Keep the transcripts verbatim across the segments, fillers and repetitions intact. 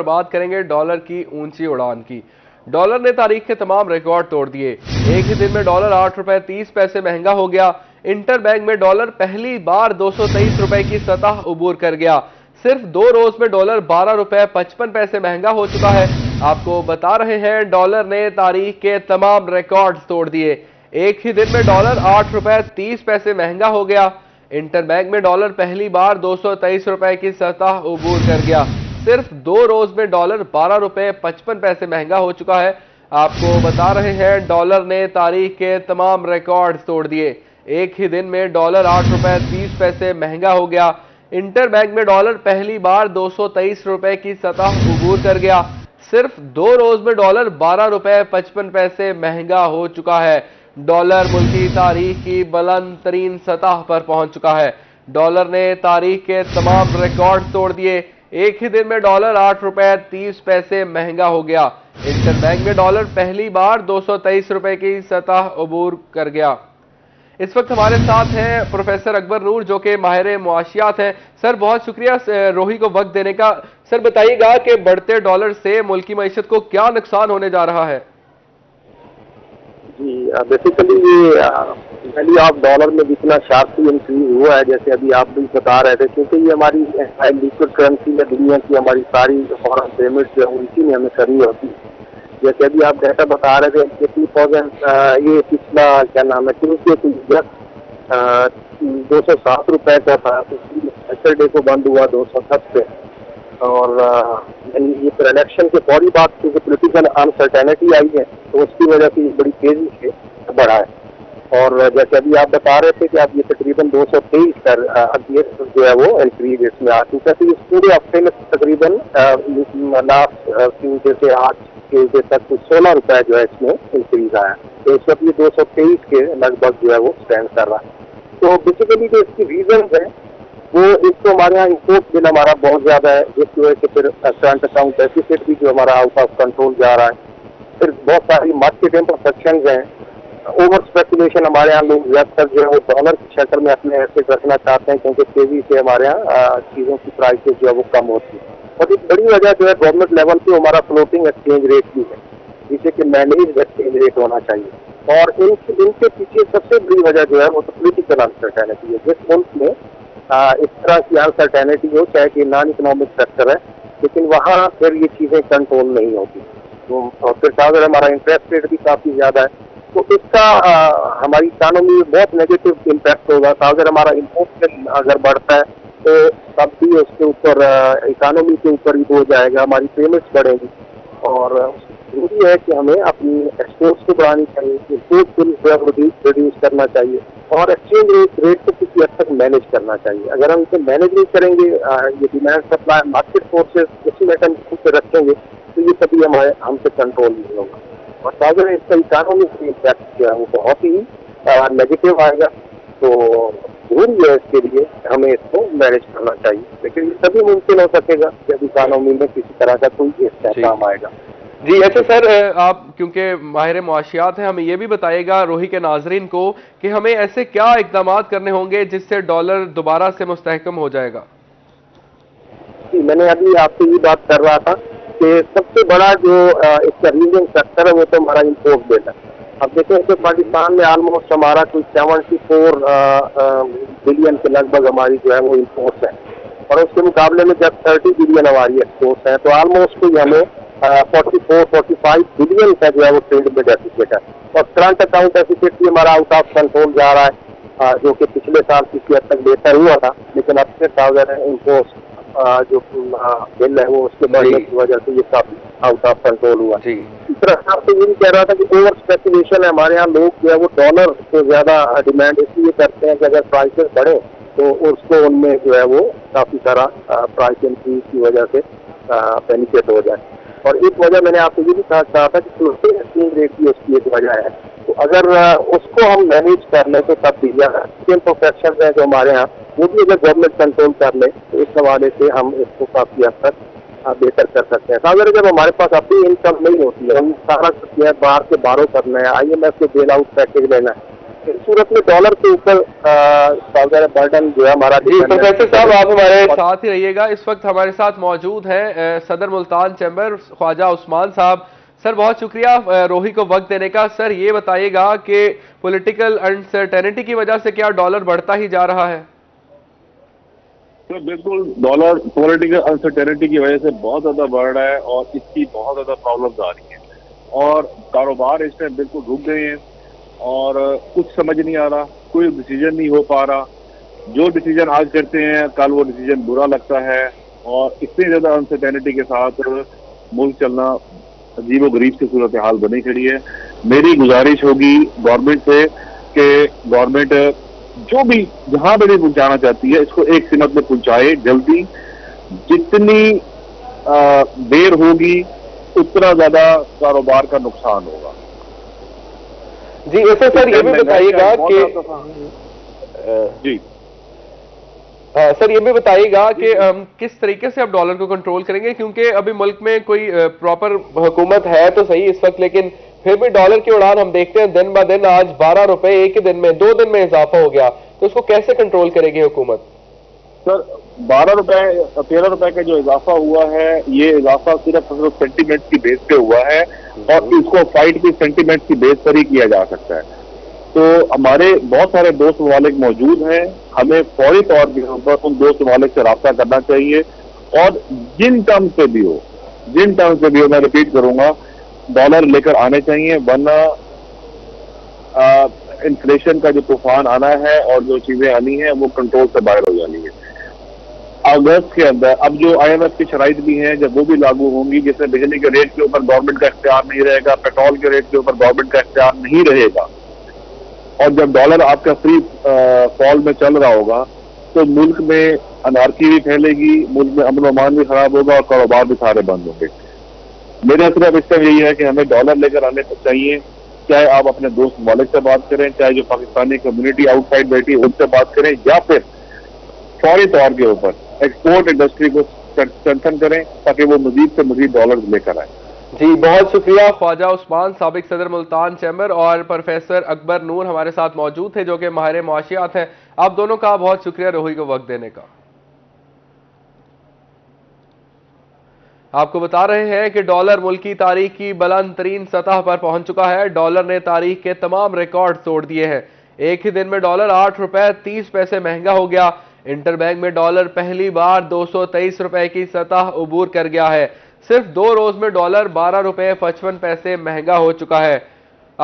बात करेंगे डॉलर की ऊंची उड़ान की। डॉलर ने तारीख के तमाम रिकॉर्ड तोड़ दिए। एक ही दिन में डॉलर आठ रुपए तीस पैसे महंगा हो गया। इंटर बैंक में डॉलर पहली बार दो सौ तेईस रुपए की सतह उबूर कर गया। सिर्फ दो रोज में डॉलर बारह रुपए पचपन पैसे महंगा हो चुका है। आपको बता रहे हैं डॉलर ने तारीख के तमाम रिकॉर्ड तोड़ दिए। एक ही दिन में डॉलर आठ रुपए तीस पैसे महंगा हो गया। इंटर बैंक में डॉलर पहली बार दो सौ तेईस रुपए की सतह उबूर कर गया। सिर्फ दो रोज में डॉलर बारह रुपए पचपन पैसे महंगा हो चुका है। आपको बता रहे हैं डॉलर ने तारीख के तमाम रिकॉर्ड तोड़ दिए। एक ही दिन में डॉलर आठ रुपए तीस पैसे महंगा हो गया। इंटर बैंक में डॉलर पहली बार दो सौ तेईस रुपए की सतह उबूर कर गया। सिर्फ दो रोज में डॉलर बारह रुपए पचपन पैसे महंगा हो चुका है। डॉलर मुल्की तारीख की बुलंद तरीन सतह पर पहुंच चुका है। डॉलर ने तारीख के तमाम रिकॉर्ड तोड़ दिए। एक ही दिन में डॉलर आठ रुपए तीस पैसे महंगा हो गया। इंटर बैंक में डॉलर पहली बार दो सौ तेईस रुपए की सतह अबूर कर गया। इस वक्त हमारे साथ हैं प्रोफेसर अकबर नूर जो कि माहिर मुआशियात हैं। सर बहुत शुक्रिया रोही को वक्त देने का। सर बताइएगा कि बढ़ते डॉलर से मुल्की मईशत को क्या नुकसान होने जा रहा है। जी बेसिकली ये पहले आप डॉलर में जितना शार्पली इंक्रीज हुआ है जैसे अभी आप भी बता रहे थे, क्योंकि ये हमारी लिक्विड करेंसी में दुनिया की हमारी सारी फॉरन पेमेंट जो है उसी में हमें करनी होती है। जैसे अभी आप डाटा बता रहे थे कि टू थाउजेंड ये पिछला क्या नाम है ट्यूजडे को दो सौ सात रुपये का था, सैटरडे को बंद हुआ दो सौ सात पे। और ये इलेक्शन के फौरी बाद क्योंकि पोलिटिकल अनसर्टेनिटी आई है तो उसकी वजह से बड़ी तेजी से बढ़ा है। और जैसे अभी आप बता रहे थे कि आप ये तकरीबन दो सौ तेईस पर जो है वो इंक्रीज इसमें आ चुका है। तो इस पूरे हफ्ते में तकरीबन लास्ट ट्यूजडे से आज ट्यूजडे तक सोलह रुपये जो है इसमें इंक्रीज आया। तो इस वक्त ये दो सौ तेईस के लगभग जो है वो स्टैंड कर रहा है। तो बेसिकली जो इसकी रीजन है वो एक तो हमारे यहाँ इंपोर्ट बिल हमारा बहुत ज्यादा है जिसकी वजह से फिर करंट अकाउंट डेफिसिट भी जो हमारा आउट ऑफ कंट्रोल जा रहा है। फिर बहुत सारी मार्केट इंटरफेक्शन हैं, ओवर स्पेकुलेशन हमारे यहाँ लोग ज्यादातर जो है वो डॉलर की शक्ल में अपने एसेट रखना चाहते हैं क्योंकि तेजी से हमारे यहाँ चीज़ों की प्राइसेज जो है वो कम होती है। और एक बड़ी वजह जो है गवर्नमेंट लेवल पर हमारा फ्लोटिंग एक्सचेंज रेट भी है जिसे कि मैनेज एक्सचेंज रेट होना चाहिए। और इनके इनके पीछे सबसे बड़ी वजह जो है वो तो पोलिटिकल अनसर्टेनिटी है। जिस मुल्क में आ, इस तरह की अनसर्टेनिटी हो चाहे कि नॉन इकोनॉमिक सेक्टर है लेकिन वहाँ फिर ये चीज़ें कंट्रोल नहीं होती। तो और फिर अगर हमारा इंटरेस्ट रेट भी काफ़ी ज़्यादा है तो इसका आ, हमारी इकानमी में बहुत नेगेटिव इम्पैक्ट होगा। अगर हमारा इम्पोर्ट अगर बढ़ता है तो तब भी उसके ऊपर इकानमी के ऊपर ही हो जाएगा, हमारी पेमेंट्स बढ़ेंगी। और जरूरी है कि हमें अपनी एक्सपोर्ट्स को बढ़ानी चाहिए, इम्पोर्ट बिल रिड्यूस करना चाहिए और एक्सचेंज रेट को किसी हद तक मैनेज करना चाहिए। अगर हम इसे मैनेज नहीं करेंगे, ये डिमांड सप्लाई मार्केट फोर्सेस उसी मैटम से रखेंगे तो ये सभी हमारे हमसे कंट्रोल नहीं होगा। और ताज़ा इसका इकोनॉमिक इम्पैक्ट जो है वो बहुत ही नेगेटिव आएगा। तो जरूरी है इसके लिए हमें इसको मैनेज करना चाहिए लेकिन ये सभी मुमकिन हो सकेगा जब इकानमी में किसी तरह का कोई काम आएगा। जी अच्छा सर, आप क्योंकि माहिर मुआशियात हैं हमें ये भी बताइएगा रोही के नाजरीन को कि हमें ऐसे क्या इकदाम करने होंगे जिससे डॉलर दोबारा से मुस्तहकम हो जाएगा। जी मैंने अभी आपसे ये बात कर रहा था कि सबसे बड़ा जो इसका रीजन सेक्टर है वो तो हमारा इम्पोर्ट बिल है। अब देखें कि पाकिस्तान में आलमोस्ट हमारा कोई सेवेंटी फोर बिलियन के लगभग हमारी जो है वो इम्पोर्ट है और उसके मुकाबले में जब थर्टी बिलियन हमारी एक्सपोर्ट है तो आलमोस्ट कोई हमें forty four forty five billion का जो है वो ट्रेड में डेफिसिट है। और करंट अकाउंट डेफिसिट भी हमारा आउट ऑफ कंट्रोल जा रहा है आ, जो कि पिछले साल किसी हद तक बेहतर हुआ था लेकिन अब से ताज़ा इम्पोर्ट जो बिल है वो उसके बढ़ने की वजह से ये काफी आउट ऑफ कंट्रोल हुआ। इस तरह आपसे ये भी कह रहा था कि ओवर स्पेकुलेशन है हमारे यहाँ, लोग जो है वो डॉलर को ज्यादा डिमांड इसलिए करते हैं कि अगर प्राइसेस बढ़े तो उसको उनमें जो है वो काफी सारा प्राइस इंक्रीज की वजह से बेनिफिट हो जाए। और एक वजह मैंने आपको ये भी कहा था, था कि फ्लोटिंग एक्सचेंज रेट की उसकी एक वजह है। तो अगर उसको हम मैनेज कर लें तो तब भी इम्परफेक्शन है जो हमारे यहाँ वो भी अगर गवर्नमेंट कंट्रोल कर ले तो इस हवाले से हम इसको काफी हद तक बेहतर कर सकते हैं। अगर जब हमारे पास अपनी इनकम नहीं होती है हम सारा कुछ बाहर से बारो करना है, आई एम एफ से बेल आउट पैकेज लेना है सूरत में डॉलर के ऊपर बर्डन जो है हमारा। प्रोफेसर साहब आप हमारे साथ ही रहिएगा। इस वक्त हमारे साथ मौजूद हैं सदर मुल्तान चैम्बर ख्वाजा उस्मान साहब। सर बहुत शुक्रिया रोही को वक्त देने का। सर ये बताइएगा कि पॉलिटिकल अनसर्टेनिटी की वजह से क्या डॉलर बढ़ता ही जा रहा है? तो बिल्कुल डॉलर पॉलिटिकल अनसर्टेनिटी की वजह से बहुत ज्यादा बढ़ रहा है और इसकी बहुत ज्यादा प्रॉब्लम्स आ रही हैं और कारोबार इस टाइम बिल्कुल रुक गए हैं और कुछ समझ नहीं आ रहा, कोई डिसीजन नहीं हो पा रहा। जो डिसीजन आज करते हैं कल वो डिसीजन बुरा लगता है और इतनी ज्यादा अनसर्टेनिटी के साथ मुल्क चलना अजीब व गरीब की सूरत हाल बनी खड़ी है। मेरी गुजारिश होगी गवर्नमेंट से कि गवर्नमेंट जो भी जहां पर भी पहुंचाना चाहती है इसको एक सिमत में पहुंचाए जल्दी, जितनी देर होगी उतना ज्यादा कारोबार का नुकसान होगा। जी ऐसे सर ये भी बताइएगा कि जी आ, सर ये भी बताइएगा कि किस तरीके से आप डॉलर को कंट्रोल करेंगे, क्योंकि अभी मुल्क में कोई प्रॉपर हुकूमत है तो सही इस वक्त, लेकिन फिर भी डॉलर की उड़ान हम देखते हैं दिन ब दिन। आज बारह रुपए एक ही दिन में, दो दिन में इजाफा हो गया, तो उसको कैसे कंट्रोल करेगी हुकूमत? सर बारह रुपए तेरह रुपए का जो इजाफा हुआ है ये इजाफा सिर्फ सेंटीमेंट की बेस पे हुआ है और इसको फाइट भी सेंटीमेंट की बेस पर ही किया जा सकता है। तो हमारे बहुत सारे दोस्त ममालिक मौजूद हैं, हमें फौरी तौर पर उन दोस्त ममालिक से राब्ता करना चाहिए और जिन टर्म से भी हो जिन टर्म से भी हो मैं रिपीट करूंगा डॉलर लेकर आने चाहिए, वरना इन्फ्लेशन का जो तूफान आना है और जो चीजें आनी है वो कंट्रोल से बाहर हो जानी है। अगस्त के अंदर अब जो आई एम एफ की शराइत भी हैं जब वो भी लागू होंगी, जैसे बिजली के रेट के ऊपर गवर्नमेंट का इख्तियार नहीं रहेगा, पेट्रोल के रेट के ऊपर गवर्नमेंट का इख्तियार नहीं रहेगा और जब डॉलर आपका फ्री फॉल में चल रहा होगा तो मुल्क में अनारकी भी फैलेगी, मुल्क में अमन अमान भी खराब होगा और कारोबार भी सारे बंद होंगे। मेरा सिर्फ इसका यही है कि हमें डॉलर लेकर आने चाहिए, चाहे आप अपने दोस्त ममालिक से बात करें, चाहे जो पाकिस्तानी कम्युनिटी आउटसाइड बैठी उनसे बात करें, या फिर फौरी तौर के ऊपर एक्सपोर्ट इंडस्ट्री को स्ट्रेंथन करें ताकि वो मजीद से मजीद डॉलर लेकर आए। जी बहुत शुक्रिया ख्वाजा उस्मान साबिक सदर मुल्तान चैम्बर और प्रोफेसर अकबर नूर हमारे साथ मौजूद थे जो कि माहिर मुआशियात हैं। आप दोनों का बहुत शुक्रिया रोही को वक्त देने का। आपको बता रहे हैं कि डॉलर मुल्क की तारीख की बुलंद तरीन सतह पर पहुंच चुका है। डॉलर ने तारीख के तमाम रिकॉर्ड तोड़ दिए हैं। एक ही दिन में डॉलर आठ रुपए तीस पैसे महंगा हो गया। इंटरबैंक में डॉलर पहली बार दो सौ तेईस रुपए की सतह उबूर कर गया है। सिर्फ दो रोज में डॉलर बारह रुपए पचपन पैसे महंगा हो चुका है।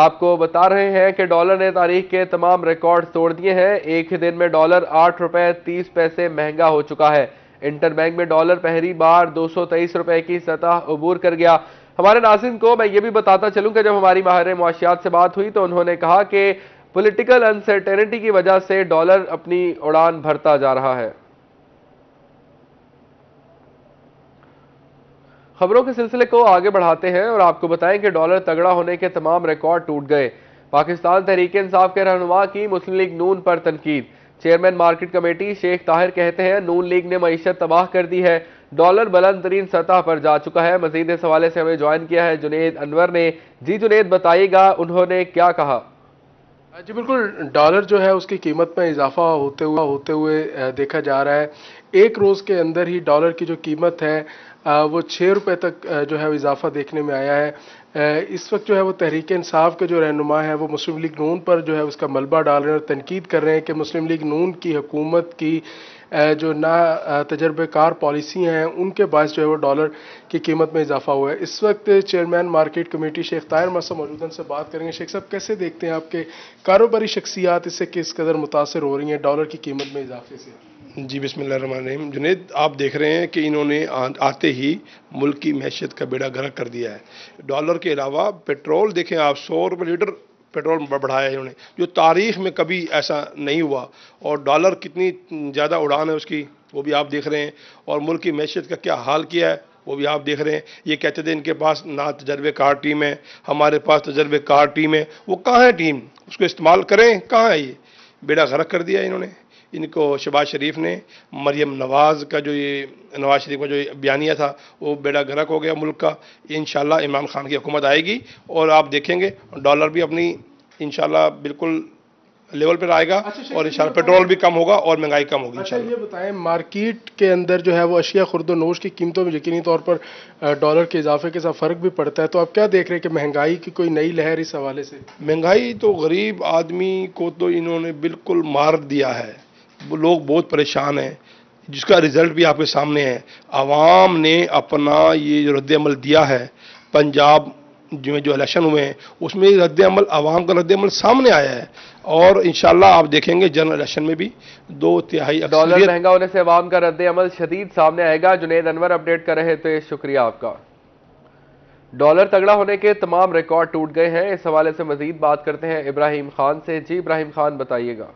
आपको बता रहे हैं कि डॉलर ने तारीख के तमाम रिकॉर्ड तोड़ दिए हैं। एक ही दिन में डॉलर आठ रुपए तीस पैसे महंगा हो चुका है। इंटरबैंक में डॉलर पहली बार दो सौ तेईस रुपए की सतह उबूर कर गया। हमारे नाज़रीन को मैं ये भी बताता चलूं कि जब हमारी माहिर मुआशियात से बात हुई तो उन्होंने कहा कि पॉलिटिकल अनसर्टेनिटी की वजह से डॉलर अपनी उड़ान भरता जा रहा है। खबरों के सिलसिले को आगे बढ़ाते हैं और आपको बताएं कि डॉलर तगड़ा होने के तमाम रिकॉर्ड टूट गए। पाकिस्तान तहरीक-ए- इंसाफ के रहनुमा की मुस्लिम लीग नून पर तनकीद। Chairman market committee Sheikh Tahir कहते हैं नून लीग ने मईशत तबाह कर दी है। डॉलर बुलंद तरीन सतह पर जा चुका है। मजीद इस हवाले से हमें ज्वाइन किया है जुनैद अनवर ने। जी जुनैद बताइएगा उन्होंने क्या कहा। जी बिल्कुल, डॉलर जो है उसकी कीमत में इजाफा होते हुए होते हुए देखा जा रहा है। एक रोज़ के अंदर ही डॉलर की जो कीमत है वो छः रुपये तक जो है इजाफा देखने में आया है। इस वक्त जो है वो तहरीक इंसाफ के जो रहनुमा है वो मुस्लिम लीग नून पर जो है उसका मलबा डाल रहे हैं और तनकीद कर रहे हैं कि मुस्लिम लीग नून की हुकूमत की जो ना तजर्बेकार पॉलिसी हैं उनके बायस जो है वो डॉलर की कीमत में इजाफा हुआ है। इस वक्त chairman market committee Sheikh Tahir मसा मौजूदन से बात करेंगे। शेख साहब कैसे देखते हैं आपके कारोबारी शख्सियात इससे किस कदर मुतासर हो रही हैं डॉलर की कीमत में इजाफे से? जी बिस्मिल्लाहिर्रहमानिर्रहीम। जुनैद आप देख रहे हैं कि इन्होंने आते ही मुल्क की मैशियत का बेड़ा गर्क कर दिया है। डॉलर के अलावा पेट्रोल देखें आप, सौ रुपये लीटर पेट्रोल बढ़ाया इन्होंने जो तारीख में कभी ऐसा नहीं हुआ और डॉलर कितनी ज़्यादा उड़ान है उसकी वो भी आप देख रहे हैं और मुल्क की मैशियत का क्या हाल किया है वो भी आप देख रहे हैं। ये कहते थे इनके पास ना तजर्बेकार टीम है, हमारे पास तजर्बेकार टीम है, वो कहाँ है टीम? उसको इस्तेमाल करें, कहाँ है? ये बेड़ा गर्क कर दिया इन्होंने। इनको शहबाज शरीफ ने, मरियम नवाज़ का जो ये नवाज शरीफ का जो बयानिया था वो बेड़ा गर्क हो गया मुल्क का। इंशाल्लाह इमरान खान की हुकूमत आएगी और आप देखेंगे डॉलर भी अपनी इंशाल्लाह बिल्कुल लेवल पर आएगा और इंशाल्लाह पेट्रोल भी कम होगा और महंगाई कम होगी। अच्छा ये बताएं, मार्केट के अंदर जो है वो अशिया खुर्दोनोश की कीमतों में यकीनी तौर पर डॉलर के इजाफे के साथ फ़र्क भी पड़ता है, तो आप क्या देख रहे हैं कि महंगाई की कोई नई लहर इस हवाले से? महंगाई तो गरीब आदमी को तो इन्होंने बिल्कुल मार दिया है, लोग बहुत परेशान हैं, जिसका रिज़ल्ट भी आपके सामने है। आवाम ने अपना ये जो रद्दमल दिया है, पंजाब जिसमें जो इलेक्शन हुए हैं उसमें रद्द अमल आवाम का रद्द अमल सामने आया है और इंशाल्लाह आप देखेंगे जनरल इलेक्शन में भी दो तिहाई डॉलर महंगा होने से आवाम का रद्द अमल शदीद सामने आएगा। जुनैद अनवर अपडेट कर रहे थे, शुक्रिया आपका। डॉलर तगड़ा होने के तमाम रिकॉर्ड टूट गए हैं, इस हवाले से मजीद बात करते हैं इब्राहिम खान से। जी इब्राहिम खान बताइएगा।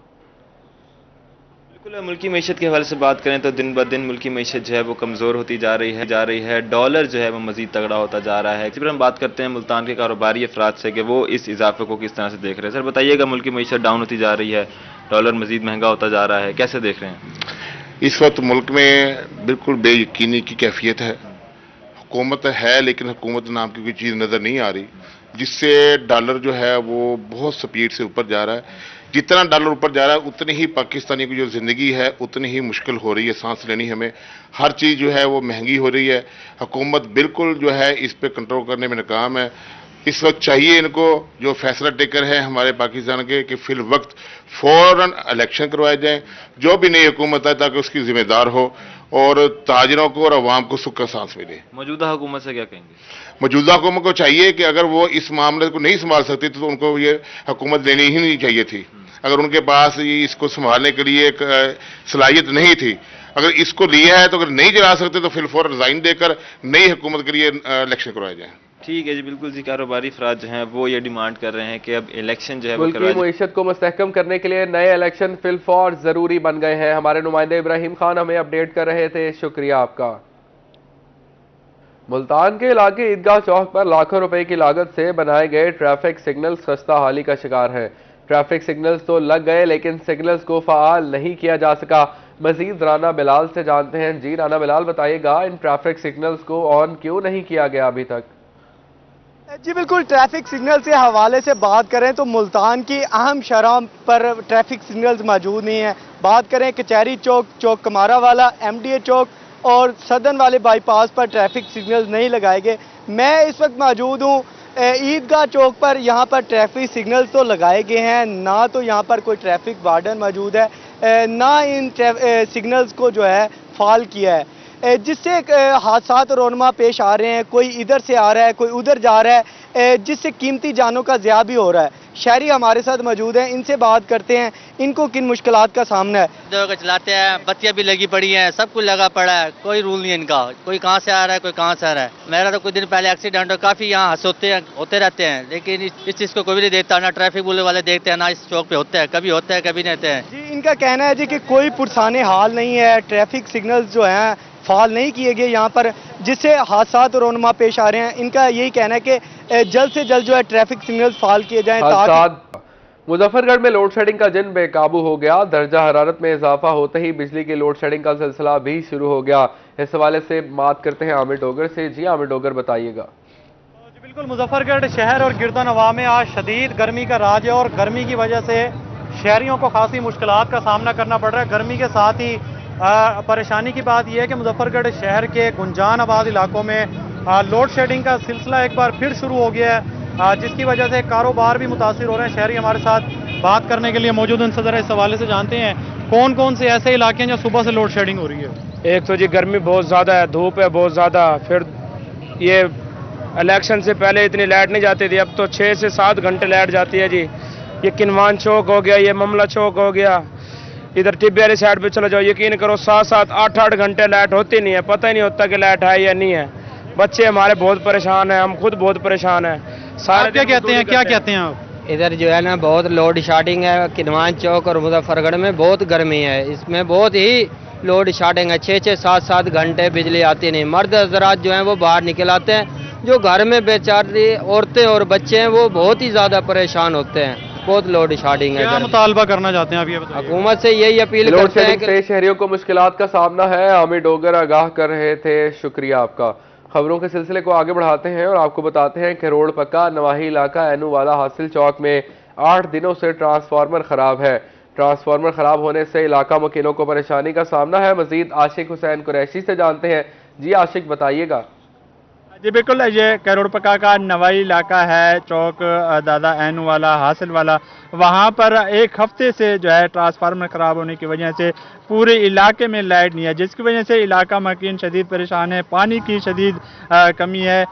बिल्कुल, मुल्की मैशत के हवाले से बात करें तो दिन ब दिन मुल्की मैशत जो है वो कमज़ोर होती जा रही है जा रही है डॉलर जो है वो मज़ीद तगड़ा होता जा रहा है। इसी पर हम बात करते हैं मुल्तान के कारोबारी अफराद से कि वो इस इजाफे को किस तरह से देख रहे हैं। सर बताइएगा, मुल्की मैशत डाउन होती जा रही है, डॉलर मज़ीद महंगा होता जा रहा है, कैसे देख रहे हैं? इस वक्त मुल्क में बिल्कुल बेयकीनी की कैफियत है। हुकूमत है लेकिन हुकूमत नाम की कोई चीज़ नज़र नहीं आ रही, जिससे डॉलर जो है वो बहुत स्पीड से ऊपर जा रहा है। जितना डॉलर ऊपर जा रहा है उतनी ही पाकिस्तानी की जो ज़िंदगी है उतनी ही मुश्किल हो रही है, सांस लेनी हमें, हर चीज़ जो है वो महंगी हो रही है। हुकूमत बिल्कुल जो है इस पे कंट्रोल करने में नाकाम है। इस वक्त चाहिए इनको, जो फैसला टेकर है हमारे पाकिस्तान के, कि फिल वक्त फ़ौरन इलेक्शन करवाए जाएँ, जो भी नई हुकूमत है ताकि उसकी जिम्मेदार हो और ताजरों को और आवाम को सुख का सांस मिले। मौजूदा हुकूमत से क्या कहेंगे? मौजूदा हुकूमत को चाहिए कि अगर वो इस मामले को नहीं संभाल सकती तो उनको ये हुकूमत लेनी ही नहीं चाहिए थी। अगर उनके पास इसको संभालने के लिए सलाहियत नहीं थी, अगर इसको लिया है तो अगर नहीं चला सकते तो फिर फौरन रिजाइन देकर नई हुकूमत के लिए इलेक्शन करवाया जाए। ठीक है जी, बिल्कुल जी। कारोबारी अफराद जो हैं वो ये डिमांड कर रहे हैं कि अब इलेक्शन जो है वो करवाएं। मुईशत को मुस्तहकम करने के लिए नए इलेक्शन फिलफौर ज़रूरी बन गए हैं। हमारे नुमाइंदे इब्राहिम खान हमें अपडेट कर रहे थे, शुक्रिया आपका। मुल्तान के इलाके ईदगाह चौक पर लाखों रुपए की लागत से बनाए गए ट्रैफिक सिग्नल खस्ता हाली का शिकार है। ट्रैफिक सिग्नल्स तो लग गए लेकिन सिग्नल्स को फ़ाल नहीं किया जा सका। मजीद राना बिलाल से जानते हैं। जी राना बिलाल बताइएगा, इन ट्रैफिक सिग्नल्स को ऑन क्यों नहीं किया गया अभी तक? जी बिल्कुल, ट्रैफिक सिग्नल के हवाले से बात करें तो मुल्तान की अहम शहरों पर ट्रैफिक सिग्नल्स मौजूद नहीं हैं। बात करें कचहरी चौक, चौक कमारा वाला, एमडीए चौक और सदन वाले बाईपास पर ट्रैफिक सिग्नल्स नहीं लगाए गए। मैं इस वक्त मौजूद हूँ ईदगाह चौक पर, यहाँ पर ट्रैफिक सिग्नल्स तो लगाए गए हैं, ना तो यहाँ पर कोई ट्रैफिक वार्डन मौजूद है, ना इन सिग्नल्स को जो है फाल किया है, जिससे हादसा और रोनमा पेश आ रहे हैं। कोई इधर से आ रहा है, कोई उधर जा रहा है, जिससे कीमती जानों का ज़िया भी हो रहा है। शहरी हमारे साथ मौजूद हैं, इनसे बात करते हैं इनको किन मुश्किलात का सामना है। लोग चलाते हैं, बत्तियाँ भी लगी पड़ी हैं, सब कुछ लगा पड़ा है, कोई रूल नहीं है इनका, कोई कहाँ से आ रहा है कोई कहाँ से आ रहा है। मेरा तो कुछ दिन पहले एक्सीडेंट हो, काफ़ी यहाँ हंसोते हैं होते रहते हैं, लेकिन इस चीज़ को कोई नहीं देखता, ना ट्रैफिक पुलिस वाले देखते हैं, ना इस चौक पे होते हैं, कभी होते हैं कभी नहीं होते हैं। जी इनका कहना है जी कि कोई पुरसाने हाल नहीं है, ट्रैफिक सिग्नल्स जो हैं फाल नहीं किए गए यहाँ पर, जिससे हादसा और रोनमा पेश आ रहे हैं। इनका यही कहना है कि जल्द से जल्द जो है ट्रैफिक सिग्नल फाल किए जाएं। ताकि मुजफ्फरगढ़ में लोड शेडिंग का जिन बेकाबू हो गया, दर्जा हरारत में इजाफा होते ही बिजली की लोड शेडिंग का सिलसिला भी शुरू हो गया। इस हवाले से बात करते हैं आमिर डोगर से। जी आमिर डोगर बताइएगा। जी बिल्कुल, मुजफ्फरगढ़ शहर और गिरदोनवा में आज शदीद गर्मी का राज है और गर्मी की वजह से शहरियों को खासी मुश्किलात का सामना करना पड़ रहा है। गर्मी के साथ ही परेशानी की बात यह है कि मुजफ्फरगढ़ शहर के गुंजान आबाद इलाकों में लोड शेडिंग का सिलसिला एक बार फिर शुरू हो गया है, जिसकी वजह से कारोबार भी मुतासिर हो रहे हैं। शहरी हमारे साथ बात करने के लिए मौजूद उनसे ज़रा इस हवाले से जानते हैं कौन कौन से ऐसे इलाके हैं जो सुबह से लोड शेडिंग हो रही है। एक तो जी गर्मी बहुत ज़्यादा है, धूप है बहुत ज़्यादा, फिर ये इलेक्शन से पहले इतनी लाइट नहीं जाती थी, अब तो छः से सात घंटे लाइट जाती है जी। ये किनवान चौक हो गया, ये ममला चौक हो गया, इधर टिब्बेरी साइड पे चले जाओ, यकीन करो सात सात आठ आठ घंटे लाइट होती नहीं है, पता ही नहीं होता कि लाइट है या नहीं है। बच्चे हमारे बहुत परेशान हैं, हम खुद बहुत परेशान हैं। सारे क्या कहते हैं क्या कहते हैं आप? इधर जो है ना बहुत लोड शेडिंग है, किनवान चौक और मुजफ्फरगढ़ में बहुत गर्मी है, इसमें बहुत ही लोड शेडिंग है, छः छः सात सात घंटे बिजली आती नहीं। मर्द हजरात जो हैं वो बाहर निकल आते हैं, जो घर में बेचारी औरतें और बच्चे हैं वो बहुत ही ज़्यादा परेशान होते हैं, बहुत लोड शेडिंग है। क्या मुतालबा करना चाहते हैं आप? हुकूमत से यही अपील करते हैं कि शहरियों को मुश्किलात का सामना है। आमिर डोगर आगाह कर रहे थे, शुक्रिया आपका। खबरों के सिलसिले को आगे बढ़ाते हैं और आपको बताते हैं कि रोड पक्का नवाही इलाका एनू वाला हासिल चौक में आठ दिनों से ट्रांसफार्मर खराब है। ट्रांसफार्मर खराब होने से इलाका मकीनों को परेशानी का सामना है। मजीद आशिक हुसैन कुरैशी से जानते हैं। जी आशिक बताइएगा। जी बिल्कुल, ये करोड़पका का नवाई इलाका है, चौक दादा एन वाला, हासिल वाला, वहाँ पर एक हफ्ते से जो है ट्रांसफार्मर ख़राब होने की वजह से पूरे इलाके में लाइट नहीं है, जिसकी वजह से इलाका मकीन शदीद परेशान है। पानी की शदीद आ, कमी है।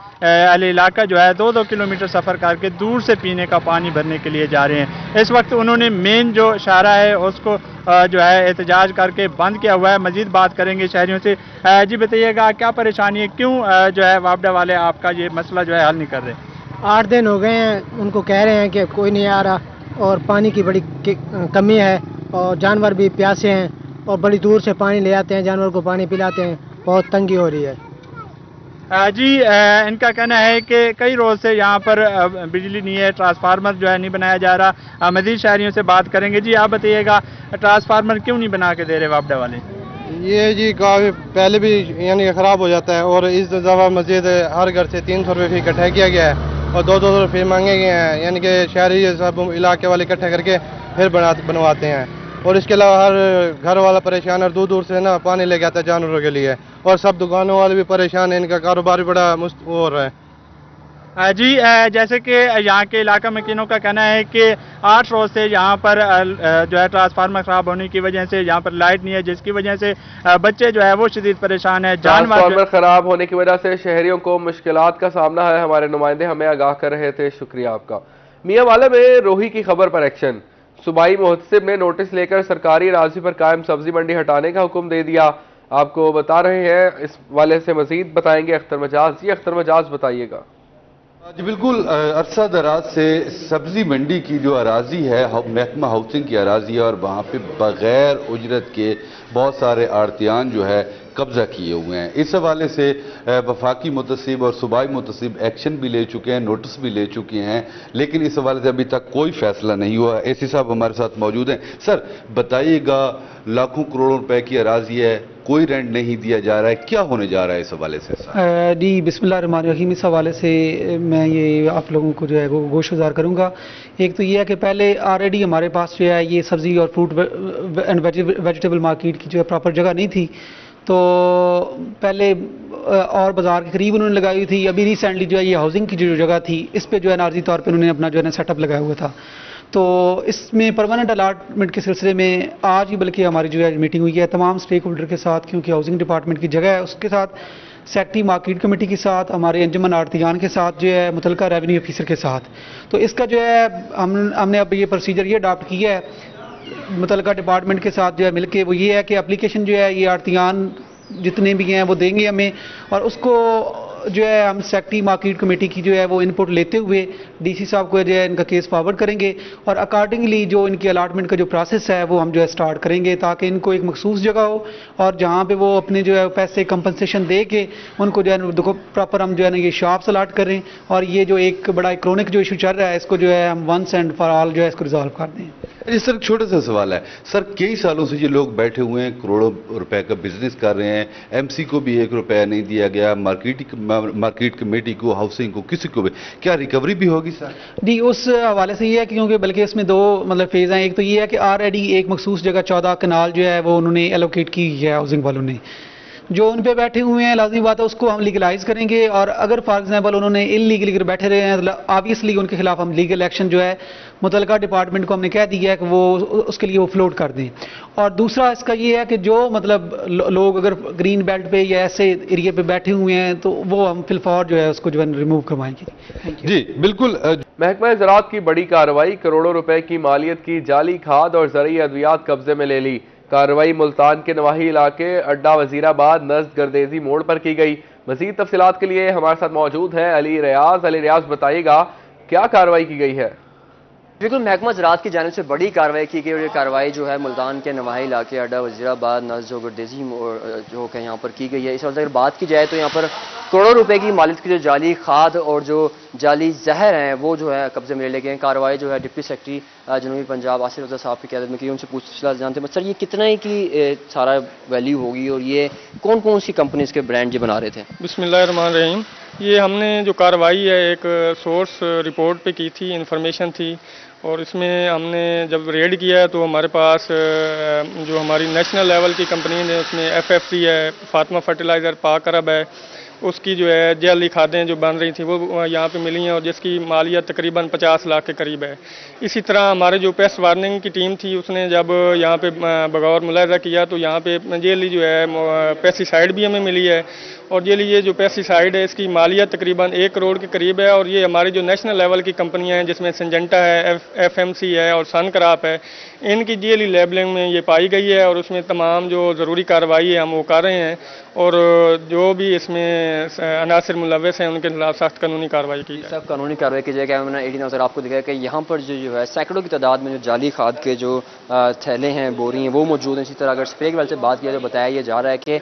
अल इलाका जो है दो दो किलोमीटर सफ़र करके दूर से पीने का पानी भरने के लिए जा रहे हैं। इस वक्त उन्होंने मेन जो शारा है उसको आ, जो है एहतजाज करके बंद किया हुआ है। मजीद बात करेंगे शहरियों से। आ, जी बताइएगा क्या परेशानी है, क्यों आ, जो है वापडा वाले आपका ये मसला जो है हल नहीं कर रहे? आठ दिन हो गए हैं, उनको कह रहे हैं कि कोई नहीं आ रहा, और पानी की बड़ी कमी है, और जानवर भी प्यासे हैं, और बड़ी दूर से पानी ले आते हैं, जानवर को पानी पिलाते हैं। बहुत तंगी हो रही है। जी इनका कहना है कि कई रोज़ से यहाँ पर बिजली नहीं है, ट्रांसफार्मर जो है नहीं बनाया जा रहा। मजीद शहरियों से बात करेंगे। जी आप बताइएगा ट्रांसफार्मर क्यों नहीं बना के दे रहे वापडा वाले? ये जी काफ़ी पहले भी यानी ख़राब हो जाता है, और इस दफ़ा मजीद हर घर से तीन सौ रुपये फी इकट्ठा किया गया है, और दो दो सौ रुपये मांगे गए हैं, यानी कि शहरी सब इलाके वाले इकट्ठा करके फिर बना बनवाते हैं। और इसके अलावा हर घर वाला परेशान है, दूर दूर से ना पानी लेके आता है जानवरों के लिए, और सब दुकानों वाले भी परेशान हैं, इनका कारोबार भी बड़ा मुश्किल हो रहा है। जी जैसे कि यहाँ के इलाका मकीनों का कहना है कि आठ रोज से यहाँ पर जो है ट्रांसफार्मर खराब होने की वजह से यहाँ पर लाइट नहीं है, जिसकी वजह से बच्चे जो है वो शदीद परेशान है। ट्रांसफार्मर खराब होने की वजह से शहरियों को मुश्किलात का सामना है। हमारे नुमाइंदे हमें आगाह कर रहे थे, शुक्रिया आपका। मियाँ वाले में रोही की खबर पर एक्शन। सूबाई मुहतसिब ने नोटिस लेकर सरकारी राजी पर कायम सब्जी मंडी हटाने का हुक्म दे दिया। आपको बता रहे हैं, इस वाले से मजीद बताएंगे अख्तर मजाज। जी अख्तर मजाज बताइएगा। जी बिल्कुल, अरसा दराज से सब्जी मंडी की जो अराजी है, महकमा हाउसिंग की अराजी है, और वहाँ पे बगैर उजरत के बहुत सारे आड़तियान जो है कब्जा किए हुए हैं। इस हवाले से वफाकी मुतसिब और सूबाई मुतसिब एक्शन भी ले चुके हैं, नोटिस भी ले चुके हैं, लेकिन इस हवाले से अभी तक कोई फैसला नहीं हुआ। एसी साहब हमारे साथ मौजूद हैं। सर बताइएगा, लाखों करोड़ों रुपए की अराजी है, कोई रेंट नहीं दिया जा रहा है, क्या होने जा रहा है इस हवाले से? जी बिस्मिल्लाहिर्रहमानिर्रहीम, इस हवाले से मैं ये आप लोगों को जो है वो गोशगुजार करूँगा। एक तो ये है कि पहले ऑलरेडी हमारे पास जो है ये सब्ज़ी और फ्रूट एंड वेजिटेबल मार्केट की जो है प्रॉपर जगह नहीं थी, तो पहले और बाजार के करीब उन्होंने लगाई हुई थी। अभी रिसेंटली जो है ये हाउसिंग की जो जगह थी इस पे जो है आर्जी तौर पे उन्होंने अपना जो है ना सेटअप लगाया हुआ था। तो इसमें परमानेंट अलाटमेंट के सिलसिले में आज ही बल्कि हमारी जो है मीटिंग हुई है तमाम स्टेक होल्डर के साथ, क्योंकि हाउसिंग डिपार्टमेंट की जगह है, उसके साथ सेक्टरी मार्केट कमेटी के साथ, हमारे अंजुमन आड़तियान के साथ, जो है मुतलका रेवेन्यू ऑफिसर के साथ। तो इसका जो है हम हमने अब ये प्रोसीजर ये अडाप्ट किया है मुतलका डिपार्टमेंट के साथ जो है मिलके। वो ये है कि एप्लीकेशन जो है ये आड़तियान जितने भी हैं वो देंगे हमें, और उसको जो है हम सेक्टरी मार्केट कमेटी की जो है वो इनपुट लेते हुए डीसी साहब को जो है इनका केस फॉरवर्ड करेंगे, और अकॉर्डिंगली जो इनकी अलाटमेंट का जो प्रोसेस है वो हम जो है स्टार्ट करेंगे, ताकि इनको एक मखसूस जगह हो और जहाँ पे वो अपने जो है पैसे कंपनसेशन दे के उनको जो है देखो प्रॉपर हम जो है ना ये शॉप्स अलाट करें, और ये जो एक बड़ा क्रॉनिक जो इशू चल रहा है इसको जो है हम वंस एंड फॉर ऑल जो है इसको रिजॉल्व कर दें। जी सर छोटा सा सवाल है, सर कई सालों से ये लोग बैठे हुए हैं, करोड़ों रुपए का बिजनेस कर रहे हैं, एमसी को भी एक रुपया नहीं दिया गया, मार्केट मार्केट कमेटी को, हाउसिंग को, किसी को भी, क्या रिकवरी भी होगी सर? जी उस हवाले से ये है क्योंकि बल्कि इसमें दो मतलब फेज हैं। एक तो ये है कि ऑलरेडी एक मखसूस जगह चौदह कनाल जो है वो उन्होंने एलोकेट की है हाउसिंग वालों ने, जो उन पे बैठे हुए हैं लाजमी बात है उसको हम लीगलाइज करेंगे, और अगर फॉर एग्जाम्पल उन्होंने इलीगली अगर बैठे रहे हैं ऑब्वियसली उनके खिलाफ हम लीगल एक्शन जो है मुतलका डिपार्टमेंट को हमने कह दिया है कि वो उसके लिए वो फ्लोट कर दें। और दूसरा इसका ये है कि जो मतलब लोग अगर ग्रीन बेल्ट पे या ऐसे एरिया पे बैठे हुए हैं तो वो हम फिलफौर जो है उसको जो है रिमूव करवाएंगे। जी बिल्कुल, महकमा ज़राअत की बड़ी कार्रवाई, करोड़ों रुपए की मालियत की जाली खाद और ज़रूरी अद्वियात कब्जे में ले ली। कार्रवाई मुल्तान के नवाही इलाके अड्डा वजीराबाद नज़द गर्देजी मोड़ पर की गई। मज़ीद तफसीलात के लिए हमारे साथ मौजूद हैं अली रियाज। अली रियाज बताइएगा क्या कार्रवाई की गई है? बिल्कुल, महकमा ज़राअत की जानिब से बड़ी कार्रवाई की गई, और ये कार्रवाई जो है मुल्तान के नवाही इलाके अड्डा वजीराबाद नज़द जो गर्देजी मोड़ जो है यहाँ पर की गई है। इस वक्त अगर बात की जाए तो यहाँ पर करोड़ों रुपए की मालियत की जो जाली खाद और जो जाली जहर हैं वो जो है कब्जे में ले लिए गए हैं। कार्रवाई जो है डिप्टी सेक्रेटरी जनूबी पंजाब आसिफ रजा साहब की क्यादत में की। उनसे पूछना जानते हैं सर ये कितना ही की सारा वैल्यू होगी और ये कौन कौन सी कंपनीज के ब्रांड ये बना रहे थे? बिस्मिल्लाहिर्रहमानिर्रहीम, ये हमने जो कार्रवाई है एक सोर्स रिपोर्ट पे की थी, इन्फॉर्मेशन थी, और इसमें हमने जब रेड किया तो हमारे पास जो हमारी नेशनल लेवल की कंपनी है उसमें एफ एफ सी है, फातिमा फर्टिलाइज़र, पाक अरब है, उसकी जो है जैली खादें जो बन रही थी वो यहाँ पे मिली हैं और जिसकी मालियत तकरीबन पचास लाख के करीब है। इसी तरह हमारे जो पेस्ट वार्निंग की टीम थी उसने जब यहाँ पे बगौर मुलाहजा किया तो यहाँ पे जैली जो है पेस्टिसाइड भी हमें मिली है और जैली ये जो पेस्टिसाइड है इसकी मालियत तकरीबन एक करोड़ के करीब है और ये हमारी जो नेशनल लेवल की कंपनियाँ हैं जिसमें सिंजेंटा है, एफ एम सी है और सन क्राप है, इनकी जैली लेबलिंग में ये पाई गई है और उसमें तमाम जो ज़रूरी कार्रवाई है हम वो कर रहे हैं और जो भी इसमें अनासर मुलव्वस हैं उनके खिलाफ सख्त कानूनी कार्रवाई की जाए। सब कानूनी कार्रवाई की जाएगी। मैंने एटीन अवसर आपको दिखाया कि यहाँ पर जो जो है सैकड़ों की तादाद में जो जाली खाद के जो थैले हैं, बोरी हैं, वो मौजूद हैं। इसी तरह अगर स्प्रे के बारे में बात किया तो बताया जा रहा है कि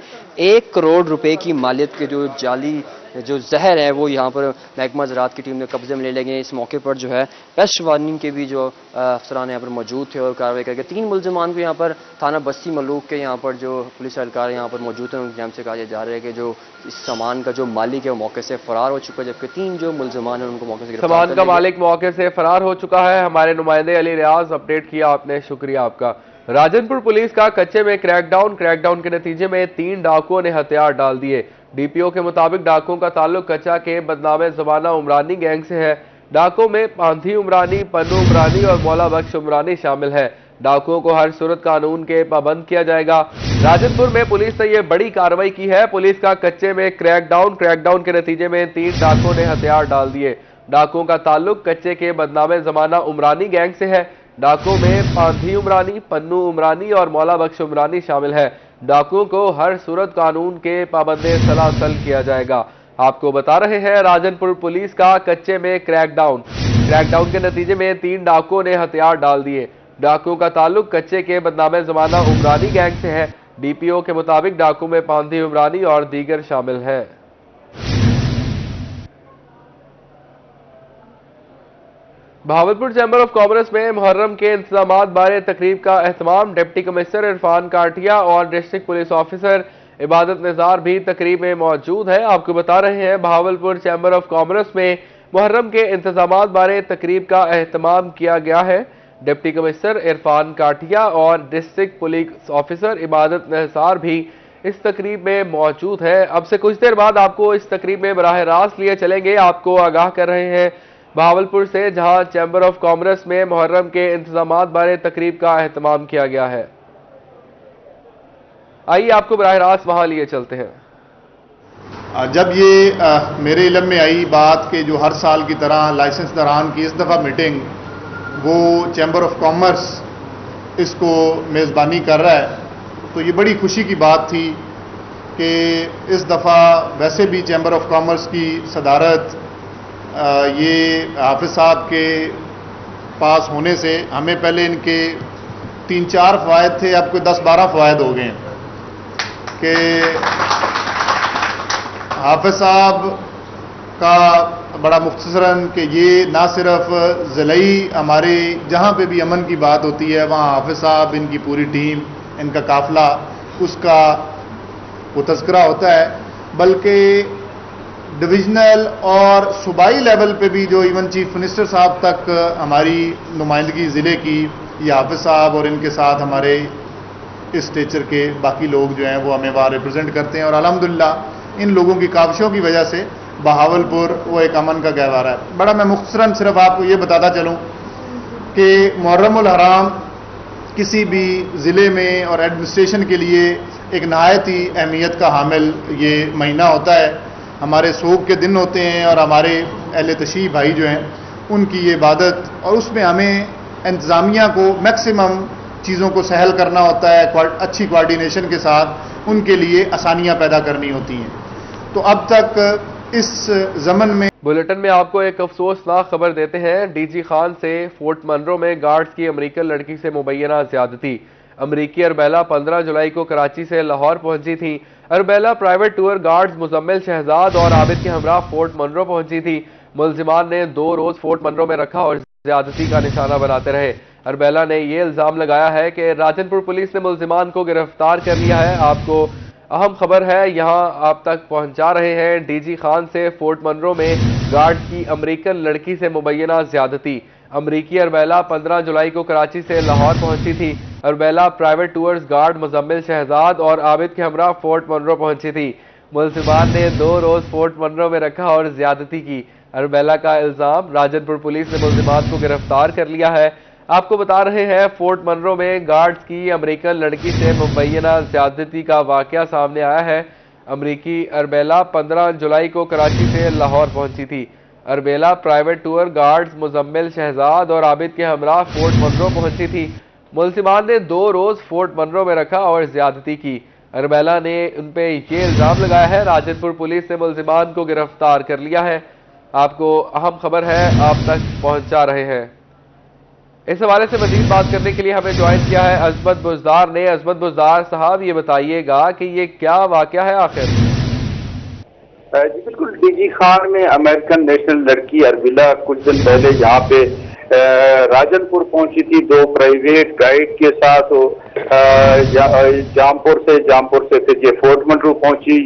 एक करोड़ रुपए की मालियत के जो जाली जो जहर है वो यहाँ पर महकमा ज़राअत की टीम ने कब्जे में ले लेंगे। इस मौके पर जो है पेस्ट वार्निंग के भी जो अफसरान यहाँ पर मौजूद थे और कार्रवाई करके तीन मुलजमान को यहाँ पर थाना बस्ती मलूक के यहाँ पर जो पुलिस एहलकार यहाँ पर मौजूद हैं उनके नाम से कहा जा रहा है कि जो इस सामान का जो मालिक है वो मौके से फरार हो चुका है, जबकि तीन जो मुलजमान हैं उनको मौके से सामान का मालिक मौके से फरार हो चुका है। हमारे नुमाइंदे अली रियाज, अपडेट किया आपने, शुक्रिया आपका। राजनपुर पुलिस का कच्चे में क्रैकडाउन, क्रैकडाउन के नतीजे में तीन डाकुओं ने हथियार डाल दिए। डी पी ओ के मुताबिक डाकुओं का ताल्लुक कच्चा के बदनामे जमाना उमरानी गैंग से है। डाकुओं में पांधी उमरानी, पन्नू उमरानी और मौला बख्श उमरानी शामिल है। डाकुओं को हर सूरत कानून के पाबंद किया जाएगा। राजनपुर में पुलिस ने यह बड़ी कार्रवाई की है। पुलिस का कच्चे में क्रैकडाउन, क्रैकडाउन के नतीजे में तीन डाकुओं ने हथियार डाल दिए। डाकुओं का ताल्लुक कच्चे के बदनामे जमाना उमरानी गैंग से है। डाकुओं में पांधी उमरानी, पन्नू उमरानी और मौला बख्श उमरानी शामिल है। डाकुओं को हर सूरत कानून के पाबंदे सलासल किया जाएगा। आपको बता रहे हैं राजनपुर पुलिस का कच्चे में क्रैकडाउन, क्रैकडाउन के नतीजे में तीन डाकुओं ने हथियार डाल दिए। डाकुओं का ताल्लुक कच्चे के बदनामे जमाना उमरानी गैंग से है। डी पी ओ के मुताबिक डाकू में पांधी उमरानी और दीगर शामिल है। भावलपुर चैम्बर ऑफ कॉमर्स में मुहर्रम के इंतजाम बारे तकरीब का अहतमाम। डिप्टी कमिश्नर इरफान काटिया और डिस्ट्रिक्ट पुलिस ऑफिसर इबादत निजार भी तकरीब में मौजूद है। आपको बता रहे हैं भावलपुर चैम्बर ऑफ कॉमर्स में मुहर्रम के इंतजाम बारे तकरीब का अहतमाम किया गया है। डिप्टी कमिश्नर इरफान काटिया और डिस्ट्रिक्ट पुलिस ऑफिसर इबादत निजार भी इस तकरीब में मौजूद है। अब से कुछ देर बाद आपको इस तकरीब में बराह रास्त लिए चलेंगे। आपको आगाह कर रहे हैं भावलपुर से, जहां चैम्बर ऑफ कॉमर्स में मुहर्रम के इंतजाम बारे तकरीब का अहतमाम किया गया है। आइए आपको बराह रास्त वहां लिए चलते हैं। जब ये आ, मेरे इल्म में आई बात कि जो हर साल की तरह लाइसेंस दौरान की इस दफ़ा मीटिंग वो चैम्बर ऑफ कॉमर्स इसको मेज़बानी कर रहा है, तो ये बड़ी खुशी की बात थी कि इस दफ़ा वैसे भी चैम्बर ऑफ कॉमर्स की सदारत आ, ये हाफिज साहब के पास होने से हमें पहले इनके तीन चार फ़वाद थे, अब कोई दस बारह फ़वाद हो गए कि हाफिज साहब का बड़ा मुख्तसरन कि ये ना सिर्फ ज़िलई हमारे जहाँ पे भी अमन की बात होती है वहाँ हाफिज साहब, इनकी पूरी टीम, इनका काफिला, उसका वो तस्करा होता है, बल्कि डिविजनल और सूबाई लेवल पे भी जो इवन चीफ मिनिस्टर साहब तक हमारी नुमाइंदगी ज़िले की या हाफिज साहब और इनके साथ हमारे इस टीचर के बाकी लोग जो हैं वो हमें वहाँ रिप्रेजेंट करते हैं और अल्हम्दुलिल्लाह इन लोगों की काविशों की वजह से बहावलपुर वो एक अमन का गहवारा है। बड़ा मैं मुख्तसरन सिर्फ आपको ये बताता चलूँ कि मुहर्रमुल हराम किसी भी ज़िले में और एडमिनिस्ट्रेशन के लिए एक नहायत ही अहमियत का हामिल ये महीना होता है। हमारे सोग के दिन होते हैं और हमारे अहले तशी भाई जो हैं उनकी ये इबादत और उसमें हमें इंतज़ामिया को मैक्सिमम चीज़ों को सहल करना होता है, अच्छी कोऑर्डिनेशन के साथ उनके लिए आसानियाँ पैदा करनी होती हैं। तो अब तक इस ज़मन में बुलेटिन में आपको एक अफसोसनाक खबर देते हैं। डी जी खान से फोर्ट मनरो में गार्ड्स की अमेरिकन लड़की से मुबैना ज़्यादती। अमरीकी अरबेला पंद्रह जुलाई को कराची से लाहौर पहुंची थी। Arabella private tour guards Muzammil Shahzad और आबिद के हमरा फोर्ट मनरो पहुंची थी। मुलजिमान ने दो रोज फोर्ट मनरो में रखा और ज्यादती का निशाना बनाते रहे। अरबेला ने ये इल्जाम लगाया है कि राजनपुर पुलिस ने मुलजिमान को गिरफ्तार कर लिया है। आपको अहम खबर है यहां आप तक पहुंचा रहे हैं। डीजी खान से फोर्ट मनरो में गार्ड की अमेरिकन लड़की से मुबैना ज्यादती। अमरीकी अरबेला पंद्रह जुलाई को कराची से लाहौर पहुंची थी। Arabella private tours guard Muzammil Shahzad और आबिद के हमरा फोर्ट मनरो पहुंची थी। मुलजिमान ने दो रोज फोर्ट मनरो में रखा और ज्यादती की। अरबेला का इल्जाम, राजनपुर पुलिस ने मुलजिमान को गिरफ्तार कर लिया है। आपको बता रहे हैं फोर्ट मनरो में गार्ड्स की अमेरिकन लड़की से मुबैना ज्यादती का वाकया सामने आया है। अमरीकी अरबेला पंद्रह जुलाई को कराची से लाहौर पहुंची थी। Arabella private tour guards Muzammil Shahzad और आबिद के हमरा फोर्ट मनरो पहुंची थी। मुलजिमान ने दो रोज फोर्ट मनरो में रखा और ज्यादती की। अरबेला ने उन पे ये इल्जाम लगाया है। राजनपुर पुलिस ने मुलजिमान को गिरफ्तार कर लिया है। आपको अहम खबर है आप तक पहुंचा रहे हैं। इस हवाले से मजीद बात करने के लिए हमें ज्वाइन किया है अजमत बुजदार ने। अजमत बुजदार साहब, ये बताइएगा कि ये क्या वाकया है आखिर? जी बिल्कुल, डीजी खान में अमेरिकन नेशनल लड़की अरबिला कुछ दिन पहले यहाँ पे राजनपुर पहुंची थी दो प्राइवेट गाइड के साथ। जा, जामपुर से जामपुर से फिर ये फोर्ट मनरू पहुंची।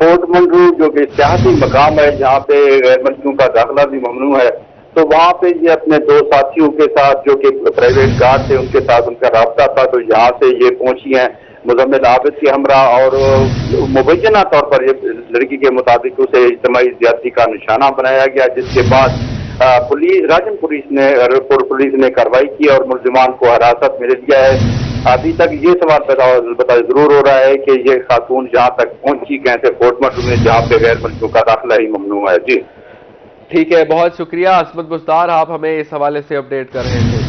फोर्ट मनरू जो कि सियासी मकाम है जहाँ पे गैर मुल्कियों का दाखिला भी ममनू है, तो वहाँ पे ये अपने दो साथियों के साथ जो कि प्राइवेट गार्ड थे उनके साथ उनका राब्ता था, तो यहाँ से ये पहुंची हैं मुजम्मिल आबिद के हमरा और मुबैना तौर पर ये लड़की के मुताबिक उसे इज्तमाई ज्यादती का निशाना बनाया गया, जिसके बाद पुलिस राजन पुलिस ने पुलिस ने कार्रवाई की और मुलजिमान को हिरासत में ले लिया है। अभी तक ये सवाल पता जरूर हो रहा है कि ये खातून जहाँ तक पहुंची कैसे फोर्ट मनरू में जहाँ पे गैर मुल्कों का दाखिला ही ममनू है। जी ठीक है, बहुत शुक्रिया असमत बुस्तार, आप हमें इस हवाले से अपडेट कर रहे थे।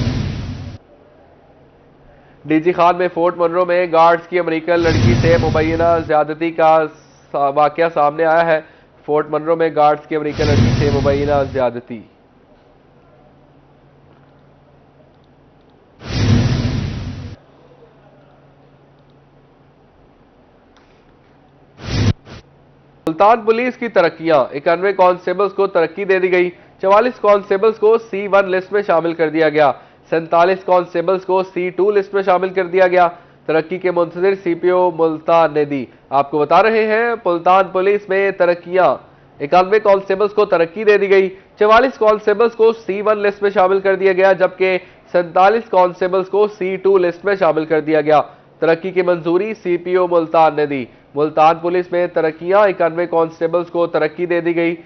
डीजी खान में फोर्ट मनरो में गार्ड्स की अमेरिकन लड़की से मुबैना ज्यादती का वाकया सामने आया है। फोर्ट मनरो में गार्ड्स की अमेरिकन लड़की से मुबैना ज्यादती। मुल्तान पुलिस की तरक्कियां, इक्यानवे कांस्टेबल्स को तरक्की दे दी गई। चवालीस कांस्टेबल्स को सी वन लिस्ट में शामिल कर दिया गया। सैंतालीस कांस्टेबल्स को सी टू लिस्ट में शामिल कर दिया गया। तरक्की के मुंतज़िर सीपीओ मुल्तान ने दी। आपको बता रहे हैं मुल्तान पुलिस में तरक्कियां, इक्यानवे कांस्टेबल्स को तरक्की दे दी गई। चवालीस कांस्टेबल्स को सी वन लिस्ट में शामिल कर दिया गया, जबकि सैंतालीस कांस्टेबल्स को सी टू लिस्ट में शामिल कर दिया गया। तरक्की की मंजूरी सीपीओ मुल्तान ने दी। मुल्तान पुलिस में तरक्कियां, इक्यानवे कांस्टेबल्स को तरक्की दे दी गई।